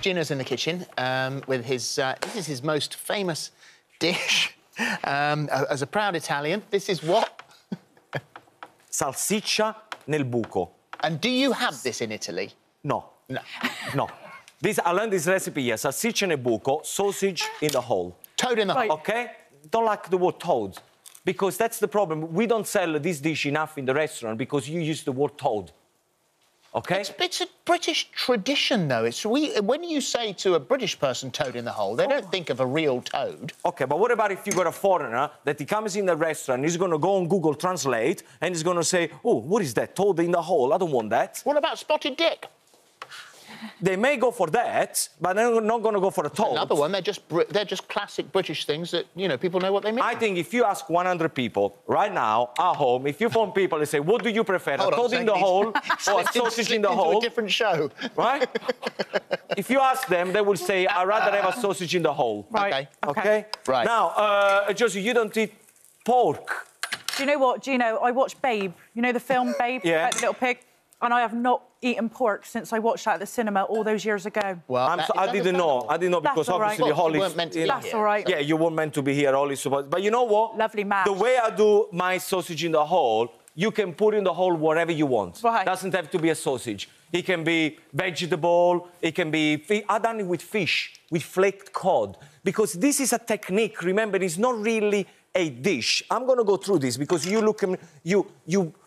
Gino's in the kitchen with his... this is his most famous dish as a proud Italian. This is what? Salsiccia nel buco. And do you have this in Italy? No. No. No. This, I learned this recipe here. Salsiccia nel buco, sausage in the hole. Toad in the hole. OK? Don't like the word toad, because that's the problem. We don't sell this dish enough in the restaurant because you use the word toad. Okay. It's a British tradition, though. It's when you say to a British person toad in the hole, they don't think of a real toad. Okay, but what about if you got a foreigner that he comes in the restaurant, he's going to go on Google Translate and he's going to say, oh, what is that, toad in the hole? I don't want that. What about Spotted Dick? They may go for that, but they're not going to go for a toad. Another one, they're just classic British things that, you know, people know what they mean. I think if you ask 100 people right now at home, if you phone people and say, what do you prefer, a toad in the hole or a sausage in the hole? A different show. Right? If you ask them, they will say, I'd rather have a sausage in the hole. Right. Okay. Okay? Right. Now, Josie, you don't eat pork. Do you know what, Gino? I watched Babe. You know the film Babe? Yeah. Like the little pig? And I have not eaten pork since I watched that at the cinema all those years ago. Well, I didn't know. I didn't know because obviously Holly... You weren't meant to be here. That's all right. Yeah, you weren't meant to be here, Holly. But you know what? Lovely match. The way I do my sausage in the hole, you can put in the hole whatever you want. Right. Doesn't have to be a sausage. It can be vegetable, it can be... I've done it with fish, with flaked cod. Because this is a technique, remember, it's not really a dish. I'm going to go through this because you look...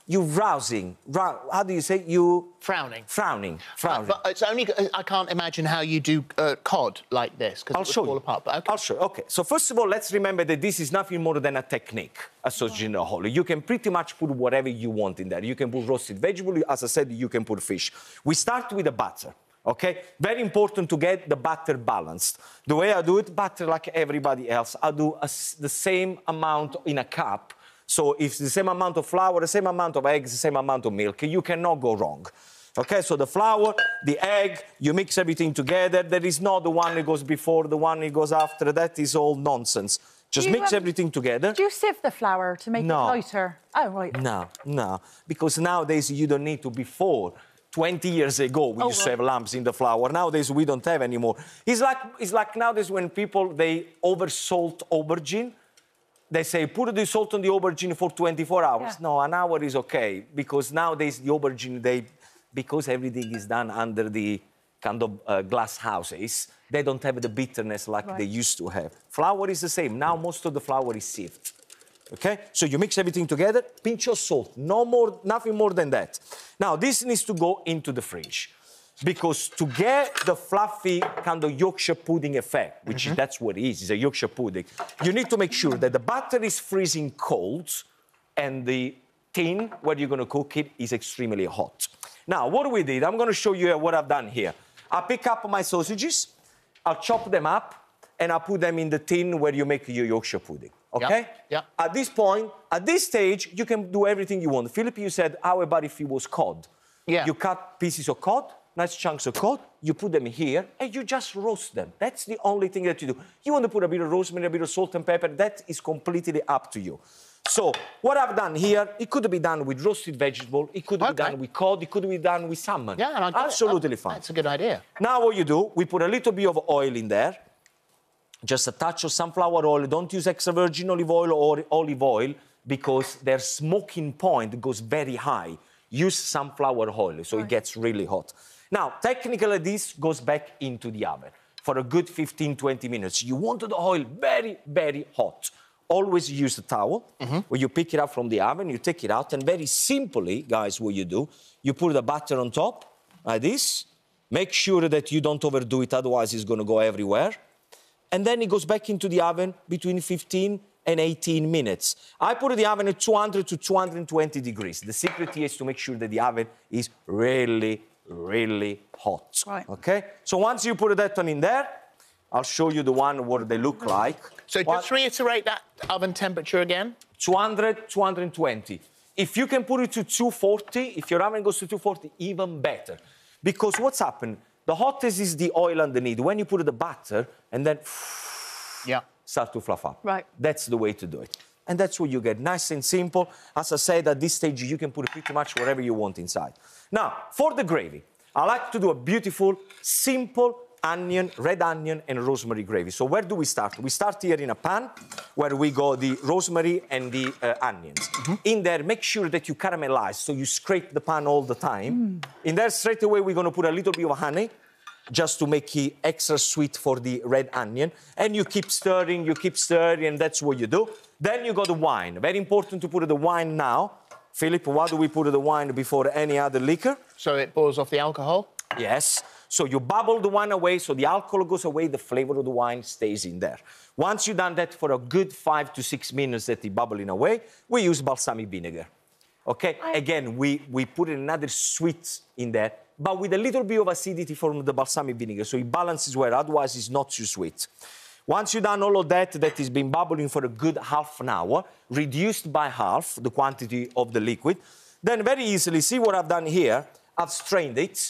You're rousing. How do you say? You... Frowning. Frowning. Frowning. But it's only... I can't imagine how you do cod like this, because it would fall apart. But okay. I'll show you. OK. So, first of all, let's remember that this is nothing more than a technique, a sausage in the hole. You can pretty much put whatever you want in there. You can put roasted vegetable. As I said, you can put fish. We start with the butter, OK? Very important to get the butter balanced. The way I do it, butter like everybody else, I do the same amount in a cup. So if the same amount of flour, the same amount of eggs, the same amount of milk, you cannot go wrong. Okay, so the flour, the egg, you mix everything together. There is not the one that goes before, the one that goes after. That is all nonsense. Just mix everything together. Do you sieve the flour to make it lighter? Oh, right. No, no. Because nowadays you don't need to before. 20 years ago, we used to have lumps in the flour. Nowadays, we don't have anymore. It's like nowadays when people, they over-salt aubergine. They say, put the salt on the aubergine for 24 hours. Yeah. No, an hour is OK, because nowadays the aubergine, because everything is done under the kind of glass houses, they don't have the bitterness like they used to have. Flour is the same. Now most of the flour is sieved, OK? So you mix everything together, pinch of salt, no more, nothing more than that. Now, this needs to go into the fridge, because to get the fluffy kind of Yorkshire pudding effect, which that's what it is, it's a Yorkshire pudding, you need to make sure that the butter is freezing cold and the tin where you're going to cook it is extremely hot. Now, what we did, I'm going to show you what I've done here. I pick up my sausages, I'll chop them up, and I put them in the tin where you make your Yorkshire pudding, okay? Yep. Yep. At this point, at this stage, you can do everything you want. Philip, you said, how about if it was cod? Yeah. You cut pieces of cod, nice chunks of cod, you put them here, and you just roast them. That's the only thing that you do. You want to put a bit of rosemary, a bit of salt and pepper, that is completely up to you. So, what I've done here, it could be done with roasted vegetable, it could be done with cod, it could be done with salmon. Yeah, and absolutely fine. That's a good idea. Now what you do, we put a little bit of oil in there, just a touch of sunflower oil, don't use extra virgin olive oil or olive oil, because their smoking point goes very high. Use sunflower oil, so it gets really hot. Now, technically, this goes back into the oven for a good 15-20 minutes. You want the oil very, very hot. Always use a towel where you pick it up from the oven, you take it out, and very simply, guys, what you do, you put the butter on top, like this. Make sure that you don't overdo it, otherwise it's going to go everywhere. And then it goes back into the oven between 15 and 18 minutes. I put the oven at 200 to 220 degrees. The secret here is to make sure that the oven is really really hot, OK? So once you put that one in there, I'll show you the one what they look like. So just reiterate that oven temperature again. 200, 220. If you can put it to 240, if your oven goes to 240, even better. Because what's happened? The hottest is the oil underneath. When you put the butter and then start to fluff up. Right. That's the way to do it. And that's what you get, nice and simple. As I said, at this stage, you can put pretty much whatever you want inside. Now, for the gravy, I like to do a beautiful, simple, onion, red onion and rosemary gravy. So where do we start? We start here in a pan where we go the rosemary and the onions. Mm-hmm. In there, make sure that you caramelize, so you scrape the pan all the time. Mm. In there, straight away, we're going to put a little bit of honey just to make it extra sweet for the red onion. And you keep stirring, and that's what you do. Then you got the wine. Very important to put the wine now. Philip, why do we put the wine before any other liquor? So it boils off the alcohol? Yes. So you bubble the wine away, so the alcohol goes away, the flavour of the wine stays in there. Once you've done that for a good 5 to 6 minutes that it's bubbling away, we use balsamic vinegar. OK? Again, we put another sweet in there, but with a little bit of acidity from the balsamic vinegar, so it balances well, otherwise it's not too sweet. Once you've done all of that, that has been bubbling for a good half an hour, reduced by half the quantity of the liquid, then very easily, see what I've done here, I've strained it.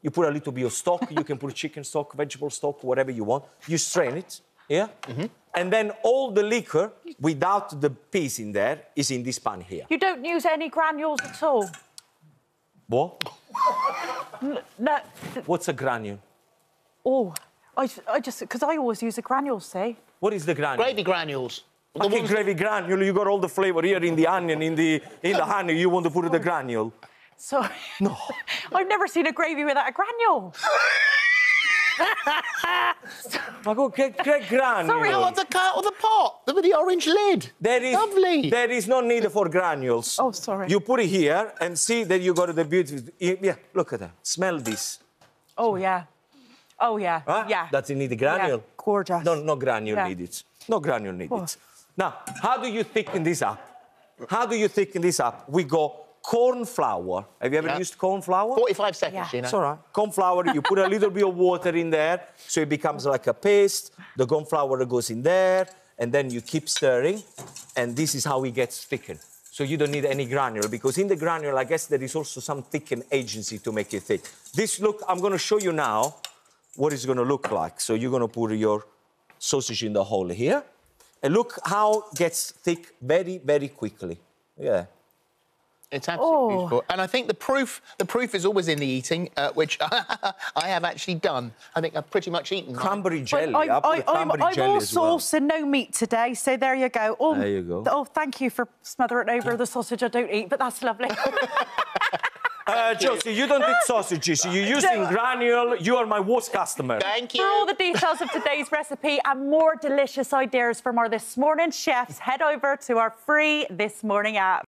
You put a little bit of stock, you can put chicken stock, vegetable stock, whatever you want. You strain it, yeah? Mm-hmm. And then all the liquor, without the piece in there, is in this pan here. You don't use any granules at all? What? No. What's a granule? Oh, I just... Because I always use a granule, say. What is the granule? Gravy granules. Okay, gravy granule, you got all the flavour here in the onion, in the honey, you want to put the granule. Sorry. No. I've never seen a gravy without a granule. I go get granule. Sorry, oh, the cut or the pot with the orange lid. There is, lovely. There is no need for granules. Oh, sorry. You put it here and see that you got the beautiful. Yeah, look at that. Smell this. Oh smell. Yeah. Oh yeah. Huh? Yeah. Does it need a granule? Yeah. Gorgeous. No, no granule yeah. needed. No granule needed. Oh. Now, how do you thicken this up? How do you thicken this up? We go. Corn flour. Have you ever used corn flour? 45 seconds, yeah. You know. It's all right. Corn flour, you put a little bit of water in there, so it becomes like a paste. The corn flour goes in there, and then you keep stirring, and this is how it gets thickened. So you don't need any granule, because in the granule, I guess there is also some thickening agency to make it thick. This look, I'm going to show you now what it's going to look like. So you're going to put your sausage in the hole here, and look how it gets thick very, very quickly. Yeah. It's absolutely beautiful. And I think the proof is always in the eating, which I have actually done. I think I've pretty much eaten. Cranberry jelly. Well, I'm all sauce and no meat today, so there you go. Oh, there you go. Oh, thank you for smothering over the sausage I don't eat, but that's lovely. Josie, you don't eat sausages. You're using granule. You are my worst customer. Thank you. For all the details of today's recipe and more delicious ideas from our This Morning chefs, head over to our free This Morning app.